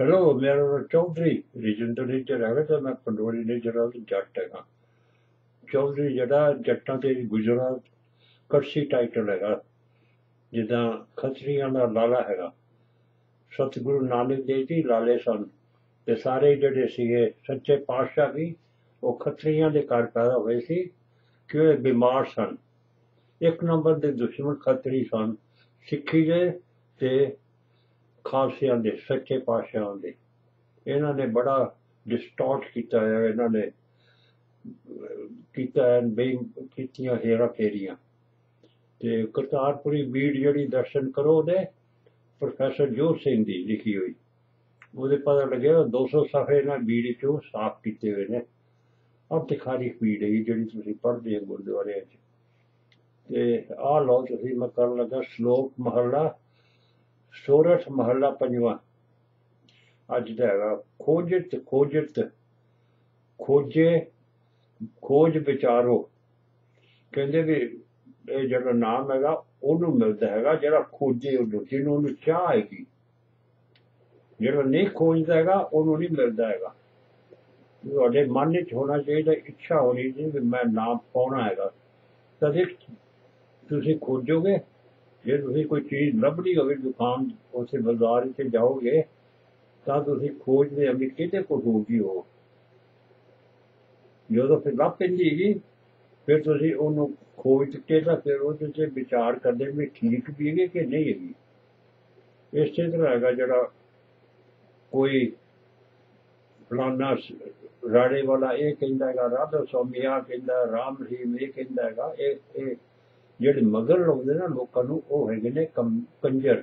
Hello, Mr. Chowdhury, Regional Director था मैं पंडोरी ने जरा जट है चौधरी जरा जट्टा के गुजरात करसी टाइटल है जिदा खतरियां का लाला है सतगुरु नानक देव जी लाले सन ते सारे जिहड़े सीगे सच्चे पातशाह भी वो खतरियां दे घर पैदा हुए सी कि वह बीमार सन एक नंबर के दुश्मन खतरी सन सिक्खी दे ते खालसिया के सच्चे पातशाह के इन्हों ने बड़ा डिस्टॉर्ट किया है इन्हों ने किया कीतियां हेरा फेरिया तो करतारपुरी बीड़ जी दर्शन करो ने प्रोफेसर जोत सिंह की लिखी हुई वो पता लगे 200 सफ़े इन्होंने बीड़ चो साफ किए हुए ने अब तो खाली भीड़ है जी तुम पढ़ते हो गुरुद्वारे तो आ लो तुम मैं कर लगा श्लोक महला 16 महला 5वां अज का है खोजत खोजत खोजे खोज विचारो कहते भी ये जो नाम है ओनू मिलता है जो खोजे ओनू जिन्होंने चाह है जो नहीं खोजता है ओनू नहीं मिलता है मन च होना चाहिए इच्छा होनी चाहिए भी मैं नाम पाना है तभी तुम खोजोगे जे तुम कोई चीज़ लभनी हो दुकान उस बाजार से जाओगे तो तुम खोजते हो भी किहदे कोल होगी हो जो तो फिर लभ पैंदी फिर तुम ओनू खोज के तो फिर उस विचार करते भी ठीक भी है कि नहीं है। इस तरह है जो कोई फलाना राड़े वाला ये कहता है राधा स्वामी आ कहता राम रहीम ये कहता है ਜਿਹੜੇ मगर लगते ना लोगों को है ने कम कंजर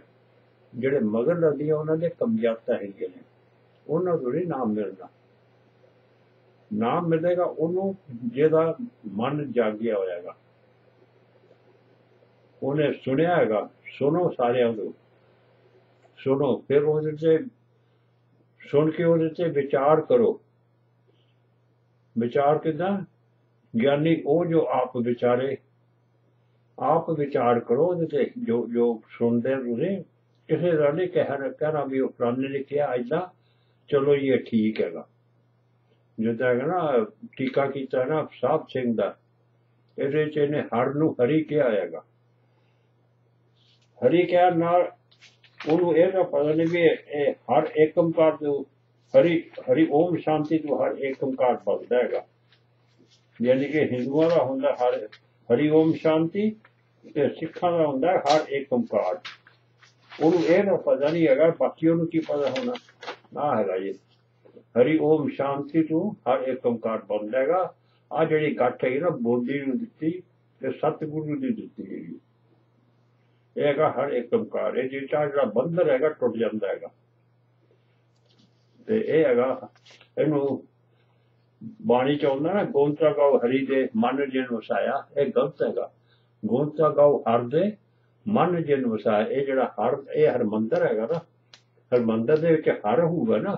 ਜਿਹੜੇ मगर लगती है उन्होंने कमजाता है उन्होंने थोड़ी नाम मिलना नाम मिलेगा उन्होंने जिहदा मन जागिया होगा उन्हें सुनिया है सुनो सारियां को सुनो फिर उससे सुन के उससे विचार करो विचार किदा ज्ञानी वो जो आप विचारे आप विचार करो जो जो सुनते तुम किसी का नहीं कहना भी फलाने ने कहा ऐसा चलो ये ठीक है जिदा है ना टीका किया ना साहब सिंह का ये हर नू हरी कहा है हरी कह ना पता नहीं भी हर एकमकार हरी हरी ओम शांति तो हर एकमकार पलता है यानी कि हिंदुओं का होंगे हर हरी ओम शांति सिखा का होंगे हर एक ओंकार ओनू यह पता नहीं है बाकी ओनू की पता होना ना है जी हरी ओम शांति तू हर एक ओंकार बंद है आ जी गठ है ना बोधी नू दिती ते सतगुरु की दिती है यह हर एक ओंकार ये जो बंधन है टुट जाता है ते यह है इनू बाणी चाहता ना गोंता गाओ हरी दे मन जिन वसाया यह गलत है गोंता गाओ हर दे मन जिन वसाया ये जो हर ये हरमंदर है ना हरमंदर के हर होगा ना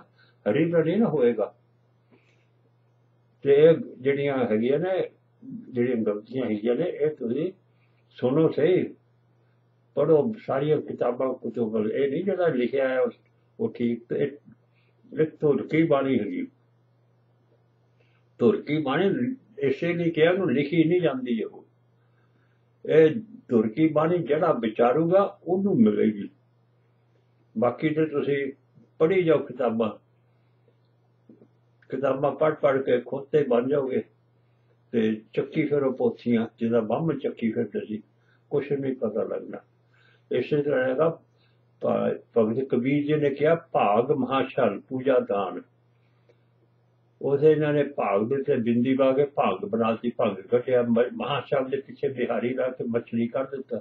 हरी का नहीं ना होएगा तो यह जड़िया है जड़िया गलतियां है ये तुम सुनो सही पढ़ो सारिया किताबा कुतुब ये नहीं जो लिखा है वो ठीक तो लिखी बाणी है तुरकी बाणी इसलिए क्या लिखी नहीं जाती है वो ये तुरकी बाणी जड़ा विचारूगा ओनू मिलेगी बाकी तो तुसी पढ़ी जाओ किताबां किताबां पढ़ पढ़ के खोते बन जाओगे तो चक्की फिरो पोथियां जिदा बम चक्की फिरते सी कुछ नहीं पता लगना। इस तरह है भगत कबीर जी ने कहा भाग महाशाल पूजा दान उसे इन्होंने भाग के बिंदी पा के भाग बनाती भंग कटिया महाशाल के पिछे बिहारी ला के मछली कर दिता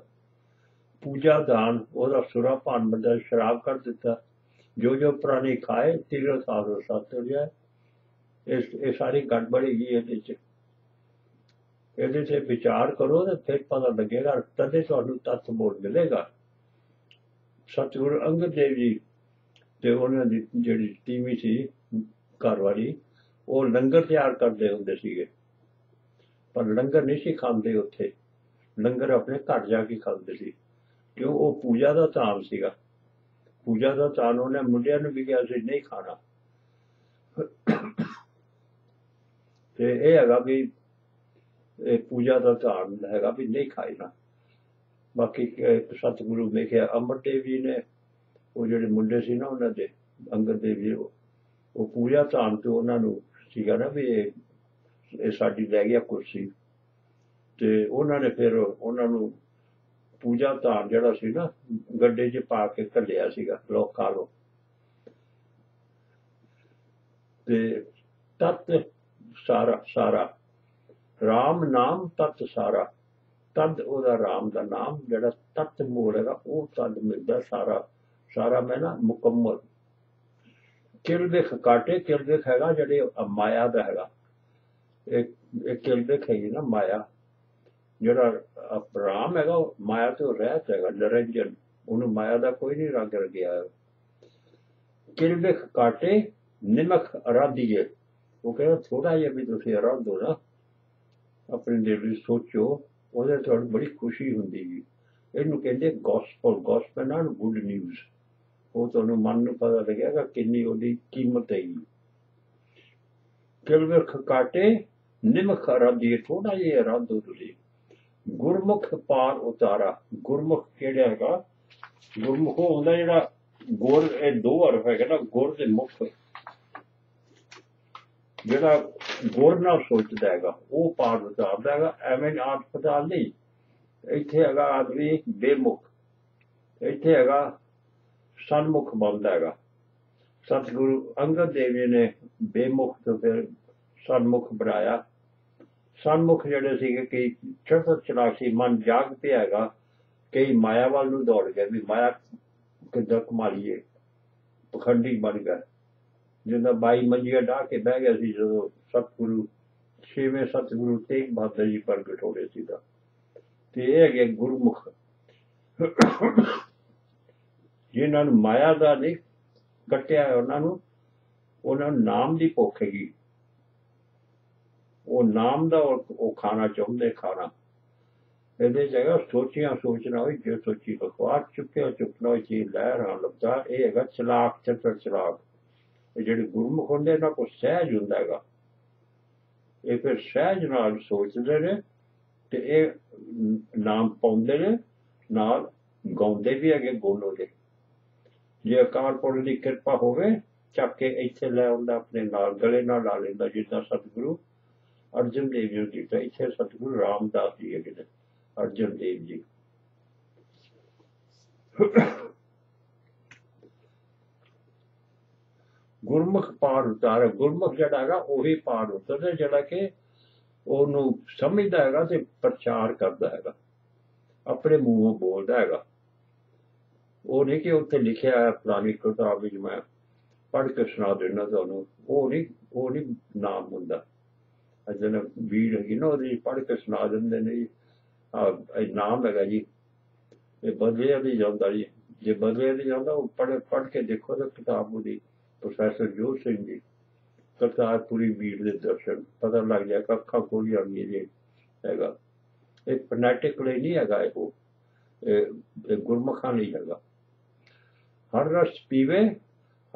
पूजा दान और सुरा पान बंदा शराब कर दिता जो जो प्राणी खाए तीनों साल सत हो जाए ये सारी गड़बड़ी गई ये विचार करो तो फिर पता लगेगा तदे तुहानू तत्व बोध मिलेगा। सतगुरु अंगद देव जी ते उन्होंने जिहड़ी टीवी सी घर वाली वो लंगर तैयार करते होंगे पर लंगर नहीं खाते उत्थे लंगर अपने घर जाके खाते क्यों वो पूजा का धाम सीगा पूजा का तो उन्होंने मुंडिया भी कहा नहीं खाना। तो यह है भी पूजा का धान है भी नहीं खाएगा। बाकी सतगुरु ने कहा अमर देव जी ने वो जो मुंडे से ना उन्होंने अंगद देव जी वो पूजा धान तो उन्होंने ना भी साड़ी लै गया कुर्सी। तो उन्होंने फिर उन्होंने पूजा धान जड़ा सी ना गड्ढे च पा के घलिया सीगा लो खा लो। ते तत् सारा सारा राम नाम तत् सारा तद ओदा राम का नाम जड़ा तत् मूल है वो तद मिलता सारा सारा मैं ना मुकम्मल किलबिख काटे किलबिख है जड़े माया का है किलबिख है ना माया जड़ा राम है माया तो रहत है निरंजन उन्होंने माया का कोई नहीं रंग रंगया किलबिख काटे निमख अराधिए वो कहना थोड़ा जहा भी तुम आराधो ना अपने दिल में सोचो और तो बड़ी खुशी होंगी जी। इनू कहते गॉस्पल गॉस्पल ना गुड न्यूज़ वो तो मन में पता लगेगा कितनी उसकी कीमत है। किलबिख काटे निमख अराधिए थोड़ा जहा आराधो तुम गुरमुख पार उतारा गुरमुख केड़ा है गुरमुख होता जरा गुर दो हरफ है ना गुर के मुख जरा गुर ना सोचता है वह पार उतारता है एवं अस्पताल नहीं इतने है आदमी बेमुख इतने है सनमुख बनता है। सतगुरु अंगद देव जी ने बेमुख तो फिर सनमुख बनाया। सनमुख जोड़े थे कि चढ़त चढ़ाक से मन जाग पे है कई माया वाल नूं दौड़ गए भी माया किधर कमालीए पखंडी बन गए जिदा बाई मंजिया डाह के बह गया सी जो सतगुरु छेवें सतगुरु तेग बहादुर जी प्रगट हो गए तो यह है गुरमुख जिन्होंने माया का नहीं कटिया उन्होंने नाम की भुख हैगी वो नाम का वो खाना चाहते खाना ये है सोचिया सोचना हो जो सोची बखवार चुकिया चुकना हो चीज लहर हाँ लगता यह है चलाक चतर चलाक ਜਿਹੜੇ ਗੁਰਮੁਖ ਹੁੰਦੇ ਇਹਨਾਂ ਕੋਲ ਸਹਿਜ ਹੁੰਦਾ ਹੈਗਾ ਇਹ ਫਿਰ ਸਹਿਜ ਨਾਲ ਸੋਚਦੇ ਨੇ ਤੇ ਇਹ ਨਾਮ ਪਾਉਂਦੇ ਨੇ ਨਾਲ ਗਾਉਂਦੇ ਵੀ ਹੈਗੇ ਗੋਲੋ ਦੇ। ਜੇ ਅਕਾਲ ਪੁਰਖ ਦੀ ਕਿਰਪਾ ਹੋਵੇ ਚੱਕ ਕੇ ਇੱਥੇ ਲੈ ਆਉਂਦਾ ਆਪਣੇ ਨਾਲ ਗਲੇ ਨਾਲ ਲਾ ਲੈਂਦਾ ਜਿੱਦਾਂ ਸਤਿਗੁਰੂ ਅਰਜਨ ਦੇਵ ਜੀ ਕੀਤਾ। ਇੱਥੇ ਸਤਿਗੁਰੂ ਰਾਮਦਾਸ ਜੀ ਹੈਗੇ ਨੇ ਅਰਜਨ ਦੇਵ ਜੀ। गुरमुख पार उतार गुरमुख जड़ा है वही पार उतरता जड़ा के ओनू समझदा है ते प्रचार करता है अपने मूहों बोलता है। वो नहीं कि उत्थे लिखिया है फलानी किताब में मैं पढ़ के सुना देना तुहानू वो नहीं नाम हुंदा जिन्हां भीड़ है ना वो पढ़ के सुना देंदे ने नाम है जी ये बदलिया नहीं जाता जी जो बदलिया नहीं जाता वो पढ़ के देखो तो किताब उहदी प्रोफेसर जोत सिंह जी करतारपुरी भीड़ के दर्शन पता लग जाएगा अखा खोल जाएगी जी है एक फनैटिक नहीं है वो गुरमुखा नहीं है। हर रस पीवे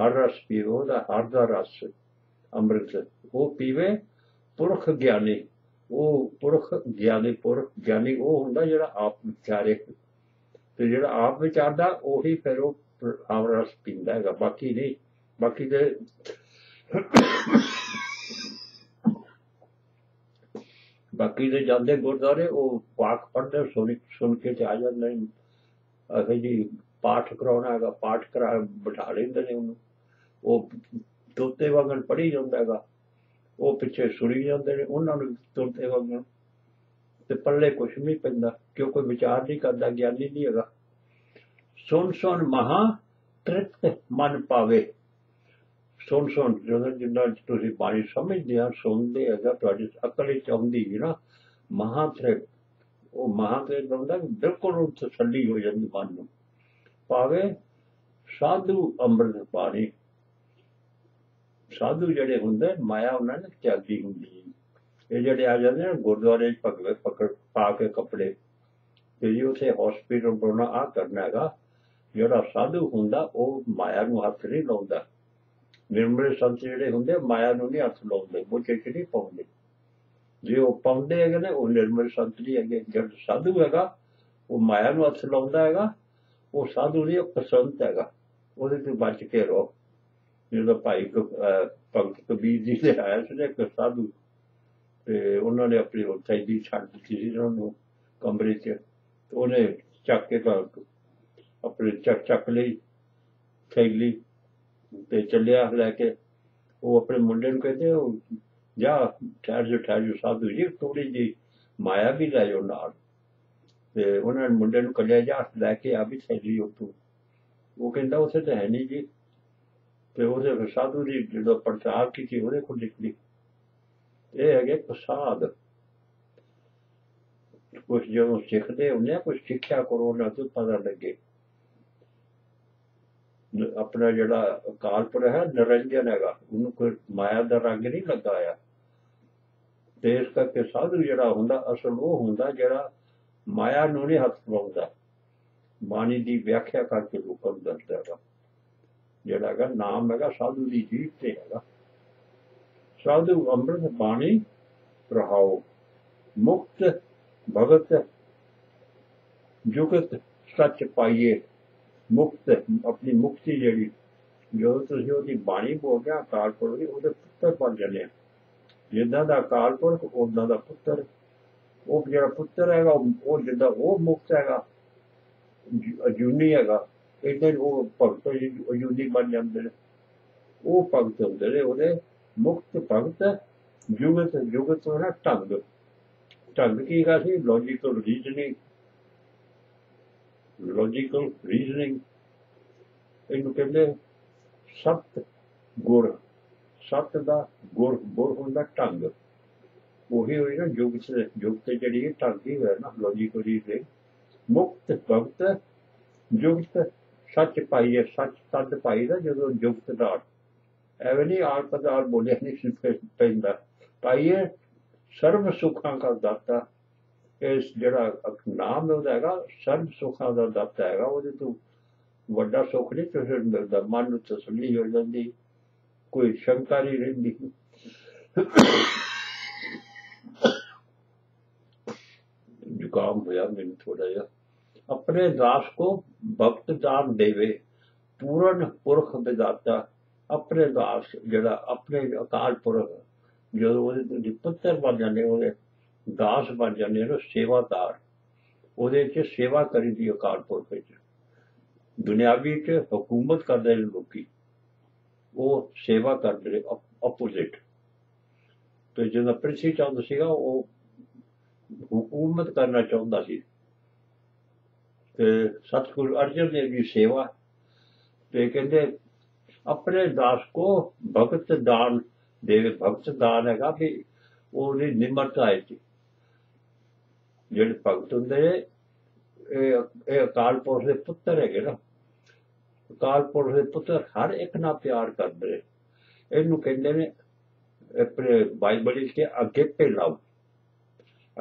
वह हर का रस अमृत वो पीवे पुरख ज्ञानी पुरख ज्ञानी वो होंगे जो आप विचारे तो जो आप विचारता उ फिर वो हर रस पीता है बाकी नहीं बाकी दे जाते गुरुद्वारे वो पाठ पढ़ते सुन के आ जाते अखिल जी पाठ कराना है पाठ करा बिठा लेंगे ने उन्होंने वो तोते वांगन पढ़ी जाता है वो पिछे सुनी जाते हैं उन्होंने तोते वांगन तो पल्ले कुछ नहीं पैंदा क्योंकि विचार नहीं करता ज्ञानी नहीं है। सुन सुन महा तृप्त मन पावे सुन सुन जो जिन्ना तुम बाणी समझते हैं सुनते है तो अकल आती है ना महातृप्त वो महातृप्त होंगे बिल्कुल तसली हो जाती मन में भावे साधु अमृत पानी साधु जड़े होंगे माया उन्होंने त्यागी होंगी ये जड़े आ जाते हैं गुरुद्वारे पगड़े पकड़ पा के कपड़े तो जी उसे हॉस्पिटल बनाना आ करना है जोड़ा साधु होंदा वह माया नूं हथ नहीं लाउंदा। निर्मल संत जिहड़े हुंदे माया नूं नहीं हथ लाउंदे, मुट्ठी च नहीं पाउंदे। जे वह पाउंदे हैगे ने वह निर्मल संत नहीं हैगे। जिहड़ा साधु हैगा वह माया नूं हथ लाउंदा हैगा, वह साधु नहीं, वह संत हैगा। ਉਹਦੇ ਤੋਂ ਬਚ ਕੇ ਰਹੋ। ਜਦੋਂ ਭਾਈ ਭਗਤ ਕਬੀਰ ਜੀ ਦੇ ਆਇਆ ਸੀ ਇੱਕ ਸਾਧੂ, ਤੇ ਉਹਨਾਂ ਨੇ ਆਪਣੀ ਕੈਦੀ ਛੱਡ ਦਿੱਤੀ ਸੀ ਉਹਨਾਂ ਨੂੰ ਕਮਰੇ 'ਚ, ਤੇ ਉਹਨੇ ਚੱਕ ਕੇ ਆਪਣੇ ਚੱਕ ਲਈ ਥੈਲੀ ਤੇ ਚੱਲਿਆ ਲੈ ਕੇ। ਉਹ ਆਪਣੇ ਮੁੰਡੇ ਨੂੰ ਕਹਿੰਦੇ ਉਹ ਜਾ ਠਹਿਰ ਜੋ ਸਾਧੂ ਜੀ, ਥੋੜ੍ਹੀ ਜਿਹੀ ਮਾਇਆ ਵੀ ਲੈ ਜਾਓ ਨਾਲ। ਤੇ ਉਹਨਾਂ ਨੇ ਮੁੰਡੇ ਨੂੰ ਕੱਲਿਆ ਜਾ ਲੈ ਕੇ ਆ ਵੀ ਥੈਲੀ ਉੱਥੋਂ। वो कहता उसे तो है नहीं जी। तो उसे साधु जी जो प्रचार की थी वो को निकली ये है प्रसाद। कुछ जो सीखते होंगे कुछ सिक्ख्या करो, उन्होंने तो पता लगे। अपना जरा अकाल पुरख है निरंजन है, उन्होंने कोई माया का रंग नहीं लगाया। तो इस करके साधु जरा होंगे असल वो होंगे जरा माया नूं नहीं हथ लाउंदा। बाणी की व्याख्या करके लोगों को दसदा है। जिहड़ा हैगा नाम हैगा साधु की जीभ ते हैगा। साधु अमृत बाणी रहाओ, मुक्त भगत जुगत सच पाइए। मुक्त अपनी मुक्ति जिहड़ी जो तुसीं उहदी बाणी बोल के अकाल पुरख उहदे पुत्तर बन जाने। जिद्दां दा अकाल पुरख उद्दां दा पुत्तर। वह जिहड़ा पुत्तर हैगा वह जिद्दां वह मुक्त हैगा अजूनी हैगा, इधर वो भगत अजूनी बन जाते हैं। वो भगत होंगे ने उहदे मुक्त भगत जुगत। जुगत होना ढंग। ढंग की गा सी लॉजिकल रीजनिंग इनू कहते सत गुर। सत का गुर होंगे ढंग। उही होई ना जुगत जिहड़ी ढंग ही है ना लॉजिकल रीजनिंग। मुक्त भगत जुगत सच पाईए। सच तद पाई का जो जुगत नाल एवं नहीं आल पदाल बोलिया नहीं पैंदा। पाईए सर्व सुखा का दाता। इस जड़ा नाम है सर्व सुखा का दाता है। वो तो वड्डा सुख नहीं किसी नूं मिलदा। मन नूं तसल्ली हो जाती, कोई शंका नहीं रहिंदी। जुकाम होया मैनूं थोड़ा जिहा। अपने दास को भक्त दान देवे, पूरन पुरख विदाता। अपने दास जड़ा अपने अकाल पुरख जो पुत्र बन जाने, वो दास बन जाने ना सेवादार। उहदे च सेवा करी दी अकाल पुरख च। दुनियावी च हुकूमत करदे ने लोकी, वो सेवा करदे ने अपोजिट। तो जिदा प्रिथी चंद सीगा वो हुकूमत करना चाहता सी। सतगुरु अर्जन देव जी सेवा ते कहते अपने दास को भगत दान देवे। भगत दान है भी ओरी निम्रता है। जिहड़े भगत होंगे अकाल पुरख के पुत्र हैगे ना। अकाल पुरख के पुत्र हर एक नाल प्यार करते। इनू कहते ने अपने बाइबल के अगेपे लव।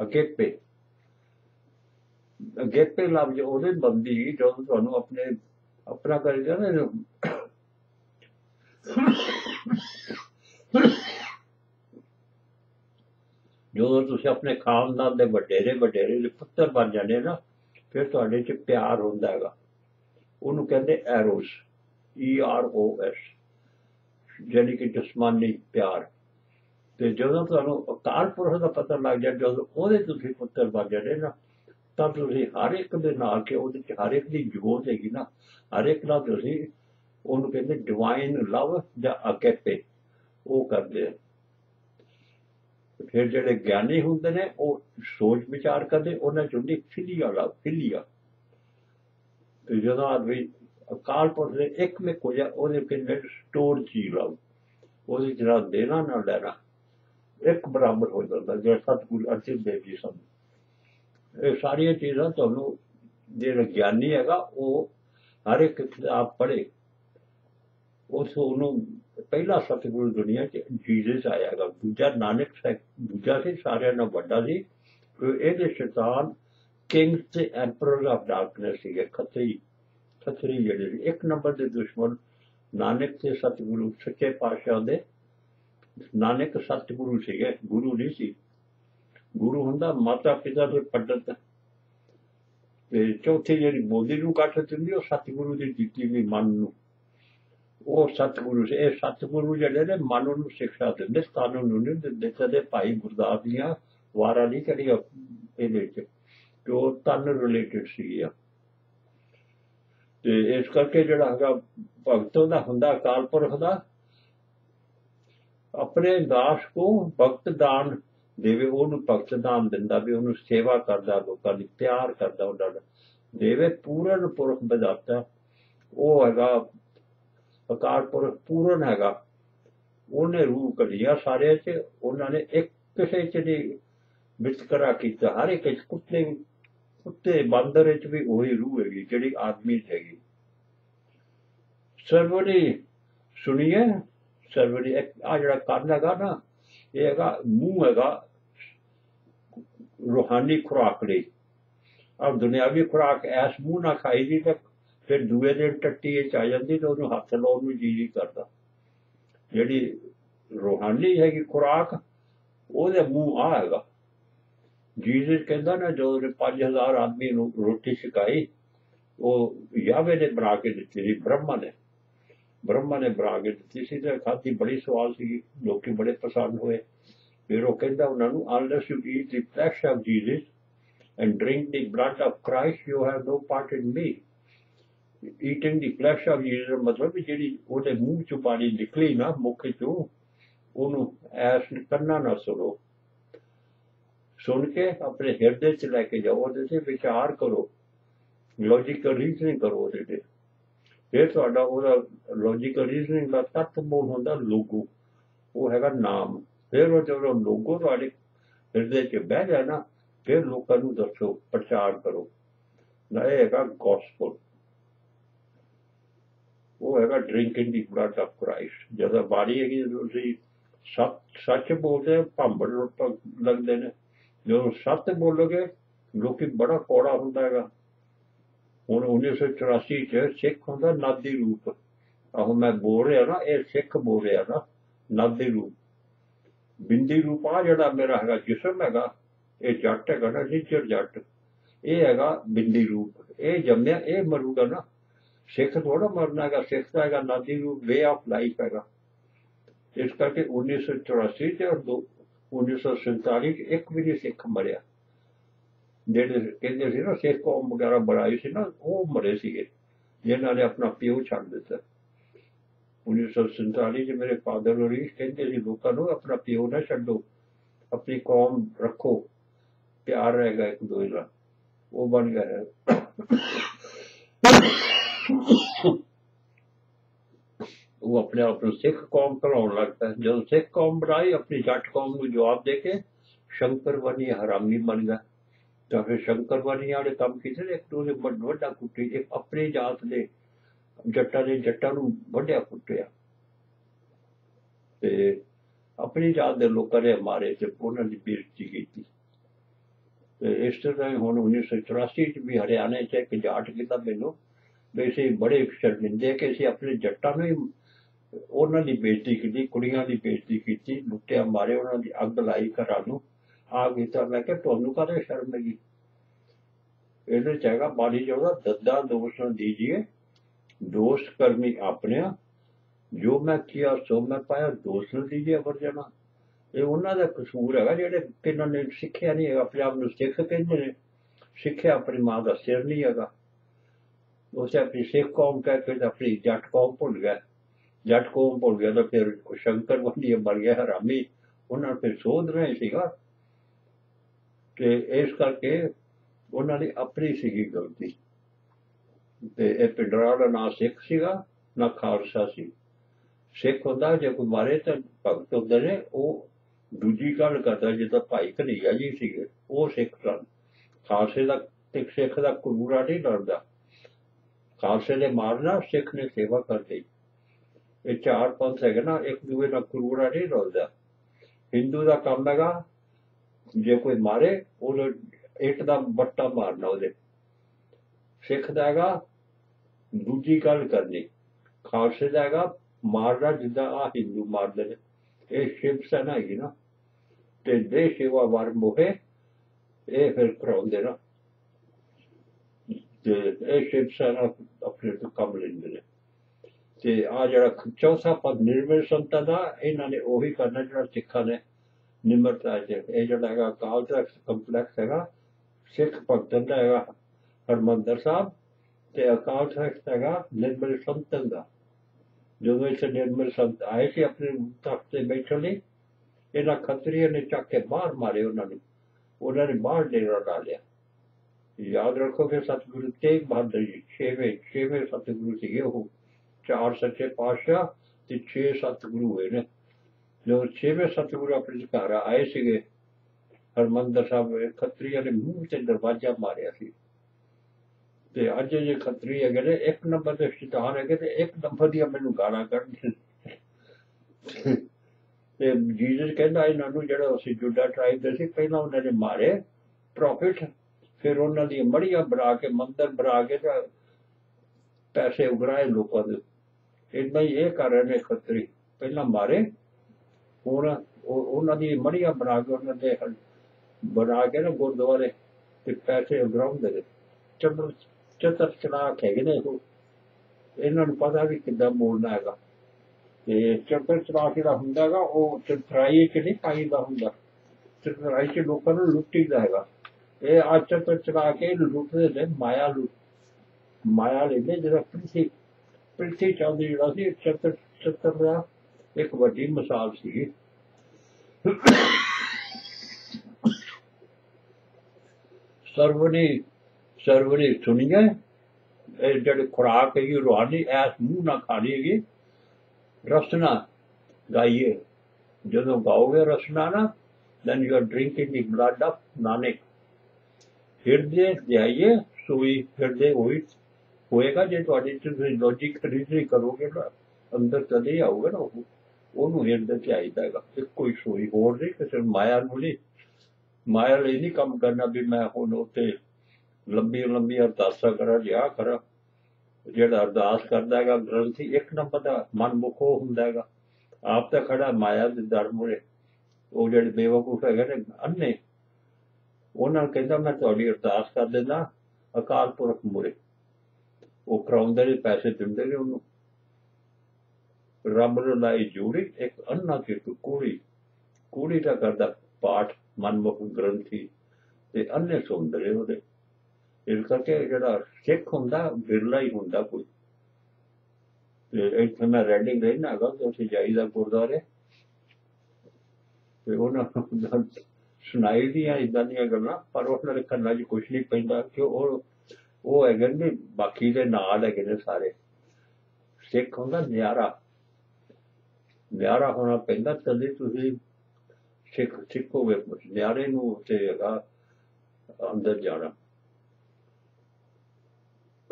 अगेपे लफ्ज ओहदे बंदी जो तुहानू अपने अपना करेगा ना। जो तुसीं अपने खानदान के वडेरे दे पुत्तर बन जाने ना, फिर तुहाडे च प्यार हुंदा हैगा। उहनू कहंदे एरोस, EROS, यानी कि जिस्मानी प्यार। तो जो तुहानू अकाल पुरख का पता लग जाए, जो ओहदे पुत्र बन जाने ना, तब तुम हर एक दे नाल के ओहदे हर एक की जोत हैगी ना। हर एक नाल तुसीं ओनू कहंदे डिवाइन लव जां अगेपे वो करदे। फिर जिहड़े ज्ञानी हुंदे ने वो सोच विचार करदे, उन्हां च हुंदी फिलिया लव। फिलिया तो जो आदमी अकाल पुरख ने एक में को जा ओहदे कहंदे स्टोर जी लव। ओहदे जरा देना ना लेना एक बराबर हो जाता। जो सतगुरु अर्जन देव जी सब ये सारिया चीज़ा थोनों जो ज्ञानी है वो हर एक किताब पढ़े। उस पहला सतगुरु दुनिया च जीजस आया है। दूजा नानक साहब दूजा से सारे ना वड्डा सी। शैतान किंग्स एम्परर ऑफ डार्कनेस खतरी थथरी जड़ी एक नंबर दे दुश्मन नानक ते सतगुरु सच्चे पातशाह दे नानक सतगुरु सीगे गुरु नहीं सी गुरु हुंदा माता पिता दे पंडित ते चौथी जड़ी बोधी नूं कट दिंदी ओ सतगुरु दी दित्ती वी मन नूं ओ सतगुरु से ए सतगुरु जड़े ने मन नूं सिक्खा दिंदे स्थान नूं नहीं दिंदे भाई गुरदास दियां वारा नहीं करिया इहदे जो तन रिलेटेड सी आ ते इस करके जिहड़ा हैगा भगतों दा हुंदा अकाल पुरख दा अपने दास को भगत दान देवे उहनूं भगत दान दिंदा भी उहनूं सेवा करदा लोकां दी प्यार करदा उहदा देवे पूरन पुरख बजाता ओह हैगा अकाल पुरख पूरन हैगा उहने रूह कढिया सारे च उहनां ने इक किसे च नहीं वितकरा कीता हर एक कुत्ते कुत्ते बंदर च भी वही रूह हैगी जिहड़ी आदमी च हैगी सर्वनी सुनिए सर्वनी आ जिहड़ा कन्न हैगा ना ये हैगा मूँह हैगा रूहानी खुराक लई और दुनियावी खुराक इस मूँह ना खाई दी तो फिर दूए दिन टट्टी च आ जाती तो उहनूं हत्थ लाउण नूं जी नहीं करदा जिहड़ी रूहानी हैगी खुराक उहदे मूँह आ हैगा जीसस कहता ना जो 5000 आदमी रोटी छकाई वो यावे ने बना के दिती थी ब्रह्मा ने बना के दिती सी ते खाधी बड़ी स्वाद सी लोग बड़े पसंद हुए फिर वो कहता उन्होंने unless you eat the flesh of Jesus and drink the blood of Christ you have no part in me eating the flesh of Jesus मतलब जी ओहदे मूँह चो पानी निकली ना मुख चो ओनू ऐस कन्ना ना सुनो सुन के अपने हिरदे च लैके जाओ उहदे विचार करो लॉजिकल रीजनिंग करो उहदे फिर तुहाडा ओहदा लॉजिकल रीजनिंग दा तत्त मूल हुंदा लोगो ओह हैगा नाम फिर ओह जो लोगो तुहाडे हिरदे च बह जाए ना फिर लोकां नूं दसो प्रचार करो ना इह हैगा गॉस्पल ओह हैगा drinking the blood of Christ जदों बारी हैगी तुसीं सच सच बोलदे भंबड़ लगदे ने जो सत्त बोलोगे लोग बड़ा कौड़ा हुंदा हैगा हुण 1984 च सिख हुंदा नादी रूप आहो मैं बोल रहा ना ये सिख बोल रहा ना नादी रूप बिंदी रूप आ जिहड़ा मेरा हैगा जिस्म हैगा ये जट हैगा ना निचर जट ये हैगा बिंदी रूप ये जम्मिया ये मरूगा ना सिख थोड़ा मरना हैगा सिख दा हैगा नादी रूप वे ऑफ लाइफ हैगा इस करके 1984 च और 1947 एक भी नहीं सिख मरिया जेडे कहते सी ना सिख कौम वगैरह बनाई सी ना वो मरे सीगे जिन्हों ने अपना प्यो छड्ड दिता 1947 च मेरे फादर होरी कहते सी लोकां नूं अपना प्यो ना छड्डो अपनी कौम रखो प्यार रहेगा एक दूजे नाल वो बन गया वो अपने आप सिख कौम कराने लगता है जो सिख कौम बनाई अपनी जट कौम को जवाब दे के शंकर बनी हरामी बन गया तो फिर शंकर बनी वाले काम किए एक दूसरे वड्डा कुटी एक अपनी जात दे जट्टा ने जट्टा नूं वड्डिया कुटिया ते अपनी जात दे लोकां ने मारे ते उन्हां दी बेइज्जती कीती ते इस तरह हुण 1984 च भी हरियाणे च एक जाट किता मैनूं वैसे बड़े शर्मिंदे कि असीं अपने जट्टां नूं ही उन्होंने की बेइज्जती की कुड़ियां की बेइज्जती की लुटिया मारे उन्होंने अग लाई घर आ गया मैं क्या तुहानूं काहदे शर्म हैगी इहदे च हैगा बाणी जो दद्दा दोष ना दीजिए दोष करमी अपने जो मैं किया सो मैं पाया दोष ना दीजिए अवर जना ये उन्हों का कसूर है जिहड़े किन्हां ने सिक्ख्या नहीं है अपने आप नूं सिख कहंदे ने सिक्ख्या अपनी मां का सिर नहीं है उसे अपनी सिख कौम कह के अपनी जट कौम भुल गया जट कौम भुल गया तो फिर शंकर बनिए मर गया हरामी उन्होंने फिर सोध रहे सीगा ते इस करके उन्होंने अपनी सीगी गलती ते इह पिंडरा दा ना सिख सीगा ना खालसा सी सिख हुंदा जे कोई मारे तो भगत हुंदे ने वो दूजी गल करदा जिद्दां भाई कन्हैया जी सीगे वो सिख सन खालसे दा ते सिख दा कसूरा नहीं लड़दा खालसे ने मारना सिख ने सेवा कर दी ये चार पंथ है ना एक दूजे का कसूरा नहीं रलता हिंदू का काम है जो कोई मारे ओहदे इट का बट्टा मारना सिख का है दूजी गल करनी खालसे का है मारना जिदा आ हिंदू मारते हैं ये शिव सेना है ना ते दे सेवा वर मोहे ये फिर कराते ना शिव सेना अपने तो कम लेंगे ते आ जरा चौथा पद निर्मल संता का इन्होंने ओही करना जो सिखा ने निम्रता है जो है अकाल तख्त कंपलैक्स है सिख भगतन का है हरमंदर साहब ते अकाल तख्त है निर्मल संतन का जो इस निर्मल संत आए थे अपने तख्त से बैठने इन्होंने खतरियों ने चक के बाहर मारे उन्होंने बाहर डेरा ला लिया। याद रखो कि सतगुरु तेग बहादुर जी छेवें सतगुरु थे वो 4 सच्चे पातशाह ते 6 सतगुरु हुए ने जो 6वें सतगुरु अपने घर आए थे हरमंदर साहब खतरियों ने मूँह से दरवाजा मारिया सी ते अज जो खतरी है एक नंबर के शैतान है तो एक नंबर दिया मैनू गालां कढ़दे ते जीजस कहंदा इन्हां नूं जिहड़ा उसी जुडा ट्राइब दे सी पहलां उन्हां ने मारे प्रॉफिट फिर उन्हां दी मड़ियां बना के मंदिर बना के ते पैसे उगराए लोकां दे इदां ही इह कर रहे ने खतरी पहलां मारे हुण उन्हां दी मड़ियां बना के उन्हां दे बना के ना गुरुद्वारे ते पैसे उगराउंदे ने चतर चलाक है इन्होंने पता भी कि बोलना है चतर चलाक जो होंगे वो चतराई च नहीं पाई का होंगे चतराई च लोगों को लुटी का है आज चतर चला के लुटते हैं माया माया लेंगे जो पृथ्वी चंद जो चतर चतर का एक वड्डी मिसाल सी सर्वनी सर्वनी सुनिए जड़ी खुराक है रूहानी ऐस मूँह ना खानी है रसना गाइए जो गाओगे रसना ना then you are drinking the blood of Nanak. हृदय दयाइए सुई हृदय वही होएगा जो थोड़ी लॉजिक रीजनिंग करोगे ना अंदर कदे आओगे ना ओनू हृदय चाहिए है कोई सुई होर नहीं किसी माया नहीं नहीं काम करना भी मैं हूँ उत्ते लंबी लंबी अरदासा करा जिहा करा जिहड़ा अरदास करदा हैगा ग्रंथी एक नंबर दा मनमुख हुंदा हैगा आप तां खड़ा माया दे दर मुरे वो जिहड़े बेवकूफ हैगे ने अन्ने उन्हां नूं कहंदा मैं तुहाडी अरदास कर दिंदा अकाल पुरख मुरे वो कराउंदे ने पैसे दिंदे ने उहनूं रब लाई जोड़ी एक अन्ना कितू कुड़ी कुड़ी दा करदा पाठ मनमुख ग्रंथी ते अन्ने सुंदर है उहदे इस करके जो सिख होंदा बिरला ही होंदा कोई इतने मैं रेडिंग रहना है तो उसे जाईदा गुरुद्वारे उन्होंने सुनाई दियां इदां दियां गल्लां पर उन्होंने कन्नां च कुछ नहीं पैंदा कि वो हैगे ने बाकी दे नाल हैगे ने सारे सिख होंदा न्यारा न्यारा होना पैंदा तदे तुसीं सिख सिखोगे न्यारे नूं ते हैगा अंदर जाना।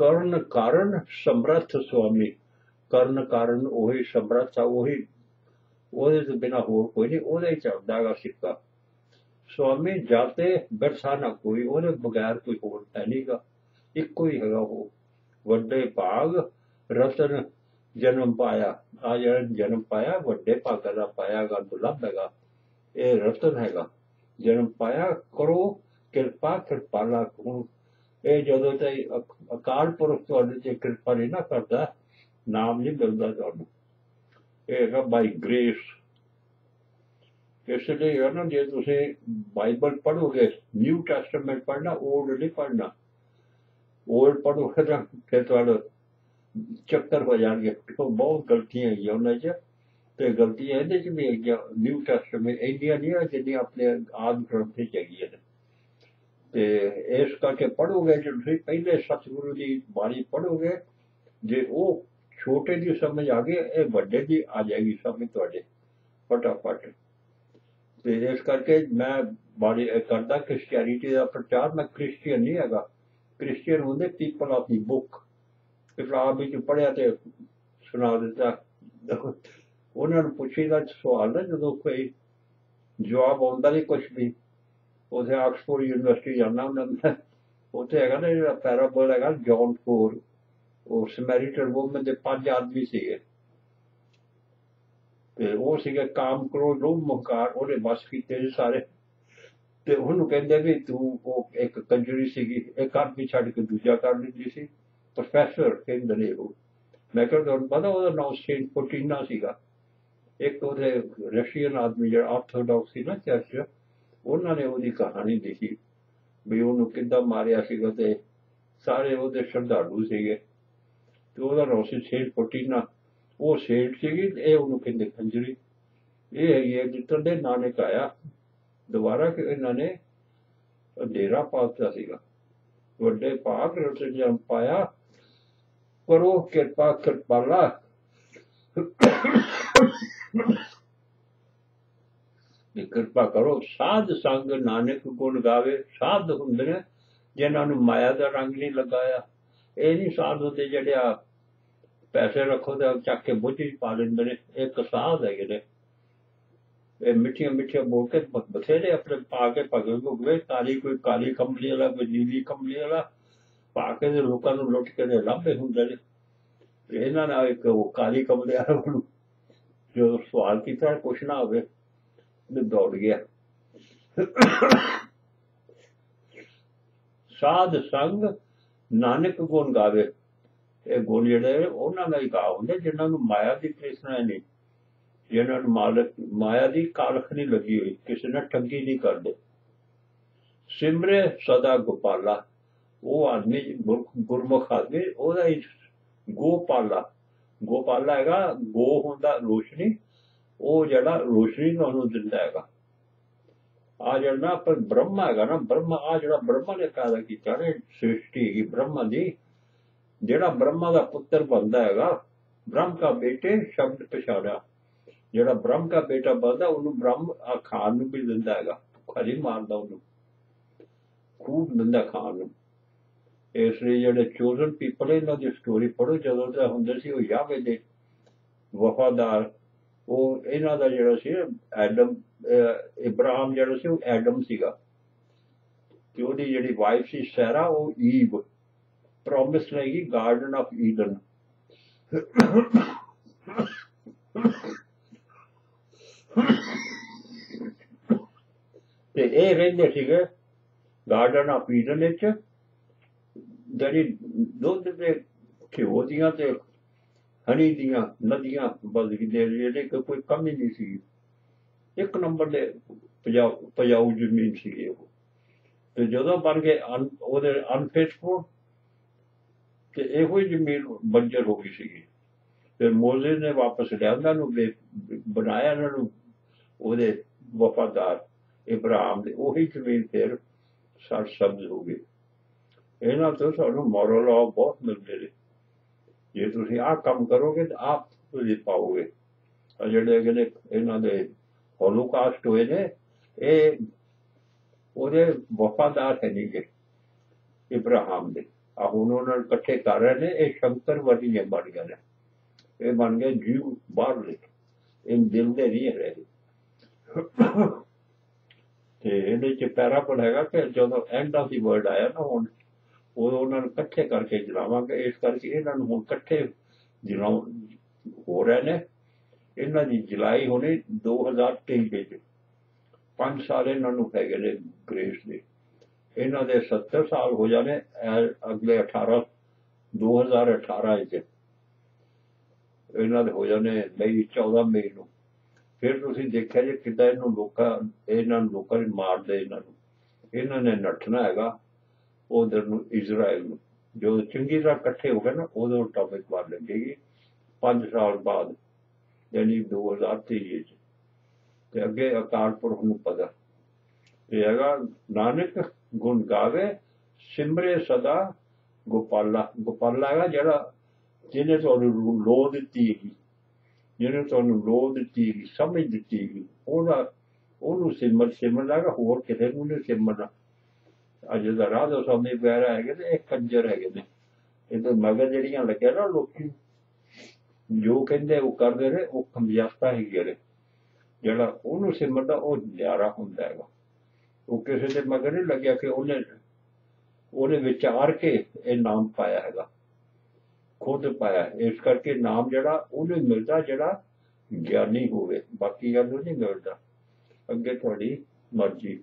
कर्ण कारण समर्थ स्वामी कर्ण कारण ओही समर्थ आ ओही ओहदे तो बिना होर कोई नहीं ओहदे चढ़दा है सिक्का स्वामी जाते बिरसा ना कोई ओहदे बगैर कोई होर है नहीं गा इक्को ही हैगा वो वड्डे भाग रतन जन्म पाया आ जिहड़ा जन्म पाया वड्डे भागां दा पाया गा दुलभ हैगा ये रतन हैगा जन्म पाया करो किरपा कृपाला को ਇਹ ਜਦੋਂ ਤੇ ਅਕਾਲ ਪੁਰਖ ਤੁਹਾਡੇ ਤੇ ਕਿਰਪਾ ਨਹੀਂ ਨਾ ਕਰਦਾ ਨਾਮ ਨਹੀਂ ਮਿਲਦਾ ਤੁਹਾਨੂੰ ਇਹ ਹੈਗਾ ਬਾਈ ਗ੍ਰੇਸ। ਇਸ ਲਈ ਨਾ ਜੇ ਤੁਸੀਂ ਬਾਈਬਲ ਪੜ੍ਹੋਗੇ ਨਿਊ ਟੈਸਟਾਮੈਂਟ ਪੜ੍ਹਨਾ ਓਲਡ ਨਹੀਂ ਪੜ੍ਹਨਾ ਓਲਡ ਪੜ੍ਹੋਗੇ ਤਾਂ ਫਿਰ ਤੁਹਾਡਾ ਚੱਕਰ ਹੋ ਜਾਣਗੇ ਬਹੁਤ ਗਲਤੀਆਂ ਹੈਗੀਆਂ ਉਹਨਾਂ 'ਚ ਅਤੇ ਗਲਤੀਆਂ ਇਹਦੇ 'ਚ ਵੀ ਹੈਗੀਆਂ ਨਿਊ ਟੈਸਟਾਮੈਂਟ ਇੰਡੀਆ ਨਹੀਂ ਆ ਜਿੰਨੀਆਂ ਆਪਣੇ ਆਦਿ ਗ੍ਰੰਥ 'ਚ ਹੈਗੀਆਂ ਨੇ ते इस करके पढ़ोगे जो पहले सतगुरु की बाणी पढ़ोगे जे वो छोटे की समझ आ गई ये वड्डे की आ जाएगी समझ तुहाडे फटाफट। तो इस करके मैं बाणी करदा क्रिश्चियनिटी का प्रचार मैं क्रिश्चियन नहीं हैगा क्रिश्चियन होंदे पीपल ऑफ द बुक किताब विच पढ़िया तो सुना दिता उन्हां नूं पुछीदा सवाल ना जदों कोई जवाब आउंदा नहीं कुछ भी उसे ऑक्सफोर्ड यूनिवर्सिटी जाना उन्होंने उत्थे हैगा ना पैराबोल हैगा जॉन फोर और समैरिटन वुमन दे पांच आदमी से ते वो सीगे काम क्रोध लोभ मकार ओने बस कीते सारे ते ओनु कहंदे भी तू वो एक कंजरी सीगी एक आदमी छड़ के दूजा कर लेंदी सी प्रोफेसर कहंदे ने वो मैं कहंदा पता ओदा नाम सेंट पोटीना सीगा एक ओदे रशियन आदमी जेड़ा ऑर्थोडॉक्स सी ना चर्च ओना ने ओदी कहानी लिखी भी ओनु किदा मारिया सीगा ते सारे ओदे श्रद्धालु सीगे ते ओदा नाम सी सेंट पोटीना वो सेठ सीगी ए ओनु कहंदे खंजरी ये जितन दे नानक आया दोबारा कि इन्होंने अंधेरा पाता सीगा वड्डे पाक रट जम पाया करो कृपा कृपाला कृपा करो साध संग नानक गुण गावे साध हुंदे ने जिन्हां नूं माया दा रंग नहीं लगाया ए नहीं साध हुंदे जिहड़े आ पैसे रखो तो चक के बोझ पा लेंगे ने एक साध है ने मिठिया मिठिया बोल के बथेरे अपने पा के भगे भुगवे तारी कोई काली कंबली वाला कोई नीली कंबली वाला पा के लोगों को लुट के लाभे होंगे ने इन्हों ने एक वो काली कंबली वाला जो सवाल किया कुछ ना हो दौड़ गया साध संग नानक गुण गावे ਇਹ ਗੁਣ ਜਿਹੜੇ ਉਹਨਾਂ ਦਾ ਹੀ ਗਾ ਹੁੰਦੇ ਜਿਨ੍ਹਾਂ ਨੂੰ ਮਾਇਆ ਦੀ ਤ੍ਰਿਸ਼ਨਾ ਨਹੀਂ ਜਿਨ੍ਹਾਂ ਨੂੰ ਮਾਇਆ ਦੀ ਕਾਲਖ ਨਹੀਂ ਲੱਗੀ ਹੋਈ ਕਿਸੇ ਨਾਲ ਠੱਗੀ ਨਹੀਂ ਕਰਦੇ ਸਿਮਰੇ ਸਦਾ ਗੋਪਾਲਾ ਉਹ ਆਦਮੀ ਗੁਰਮੁਖ ਆਦਮੀ ਉਹਦਾ ਹੀ ਗੋਪਾਲਾ ਗੋਪਾਲਾ ਹੈਗਾ ਗੋ ਹੁੰਦਾ ਰੋਸ਼ਨੀ ਉਹ ਜਿਹੜਾ ਰੋਸ਼ਨੀ ਤੁਹਾਨੂੰ ਦਿੰਦਾ ਹੈਗਾ ਆ ਜਿਹੜਾ ਆਪਾਂ ਬ੍ਰਹਮਾ ਹੈਗਾ ਨਾ ਬ੍ਰਹਮਾ ਆ ਜਿਹੜਾ ਬ੍ਰਹਮਾ ਨੇ ਪੈਦਾ ਕੀਤਾ ਨਾ ਸ੍ਰਿਸ਼ਟੀ ਹੈਗੀ ਬ੍ਰਹਮਾ ਦੀ जेड़ा ब्रह्मा का पुत्र बनता है ब्रह्म का बेटे शब्द पछाड़ा जेड़ा ब्रह्म का बेटा बनता ओनू ब्रह्म आ खान नूं भी दिंदा है भुखा नहीं मारदा ओनू खूब दिंदा खान नूं इसलिए जेड़े चोजन पीपल इन्हां दी स्टोरी पढ़ो जदों दा हुंदे सी ओह यावे दे वफादार ओह इन्हां दा जेड़ा सी एडम इब्राहिम जेड़ा सी ओह एडम सीगा ते ओहदी जेड़ी वाइफ सी सैरा ओह ईव प्रॉमिस रहेगी गार्डन ऑफ ईडन ते ए रहंदे सीगे गार्डन ऑफ ईडन विच जड़ी दुध दे घिओ दियां ते हनी दियां नदियां बगदे जेड़े कोई कमी नहीं सी एक नंबर दे पजाऊ जमीन सी ते जदों बन गए ओहदे अनफेटफुल ਤੇ ਇਹੋ ਹੀ ਜ਼ਮੀਨ ਬੰਜਰ ਹੋ ਗਈ ਸੀਗੀ ਫਿਰ ਮੋਜ਼ੇ ਨੇ ਵਾਪਸ ਲਿਆ ਉਹਨਾਂ ਨੂੰ ਬਣਾਇਆ ਉਹਨਾਂ ਨੂੰ ਉਹਦੇ ਵਫਾਦਾਰ ਇਬਰਾਹਿਮ ਦੇ ਉਹੀ ਜ਼ਮੀਨ ਫਿਰ ਸਰਸਬਜ਼ ਹੋ ਗਈ ਇਹਨਾਂ ਤੋਂ ਸਾਨੂੰ ਮੋਰਲ ਆਫ ਬਹੁਤ ਮਿਲਦੇ ਨੇ ਜੇ ਤੁਸੀਂ ਆਹ ਕੰਮ ਕਰੋਗੇ ਤਾਂ ਆਪ ਤੁਸੀਂ ਪਾਓਗੇ ਜਿਹੜੇ ਅਗਲੇ ਇਹਨਾਂ ਦੇ ਹੋਲੋਕਾਸਟ ਹੋਏ ਨੇ ਇਹ ਉਹਦੇ ਵਫਾਦਾਰ ਹੈ ਨਹੀਂ ਇਬਰਾਹਿਮ ਦੇ ਹੁਣ ਉਹਨਾਂ ਨੂੰ ਇਕੱਠੇ ਕਰ ਰਹੇ ਨੇ ਇਹ ਸ਼ੰਕਰਵਾਦੀਆਂ ਬਣ ਗਏ ਨੇ ਇਹ ਬਣ ਗਏ ਜੀਵ ਬਾਹਰਲੇ ਇਹ ਦਿਲ ਦੇ ਨਹੀਂ ਰਹੇ ਤੇ ਇਹਦੇ ਚ ਪੈਰਾਬਲ ਹੈਗਾ ਕਿ ਜਦੋਂ ਐਂਡ ਆਫ ਦੀ ਵਰਡ ਆਇਆ ਨਾ ਹੁਣ ਉਹ ਉਹਨਾਂ ਨੂੰ ਇਕੱਠੇ ਕਰਕੇ ਜਲਾਵਾਂਗੇ ਇਸ ਕਰਕੇ ਇਹਨਾਂ ਨੂੰ ਹੁਣ ਇਕੱਠੇ ਜਲਾਉ ਹੋ ਰਹੇ ਨੇ ਇਹਨਾਂ ਦੀ ਜਲਾਈ ਹੋਣੀ 2023 ਵਿੱਚ 5 ਸਾਲ ਇਹਨਾਂ ਨੂੰ ਪੈ ਗਏ ਨੇ ਗ੍ਰੇਸ ਦੇ इन्हों के 70 साल हो जाने अगले 2018 इन्हों के हो जाने मई 14 मई को फिर तुम देखा जी कि लोगों ने मार दे इन्होंने नठना है उधर इजराइल में जो चंगी तरह कट्ठे हो गए ना उदो टॉपिक मार लगेगी 5 साल बाद यानी 2023 अगे अकाल पुरख नूं पता है नानक गुण गावे सिमरे सदा गोपाला गोपाला है जरा जिन्हें तुहानू लोह दिती जिन्हें तुहानू लोह दिती समझ दिती ओनू सिमर सिमरना है होर किसी नूं नहीं सिमरना अज दा राधा स्वामी वगैरा है ते इह कंजर हैगे ने इहदे मगर जिहड़ियां लगे ना लोग जो कहिंदे ओह करदे ने ओह खंबियास्ता हैगे ने जिहड़ा ओनू सिमरदा ओह न्यारा हुंदा है वो किसी के मगर नहीं लग्या कि उन्हें विचार के ये नाम पाया है खुद पाया, इस करके नाम जड़ा ओनू मिलता जड़ा ज्ञानी होवे, बाकी नहीं मिलता। अगे थोड़ी मर्जी।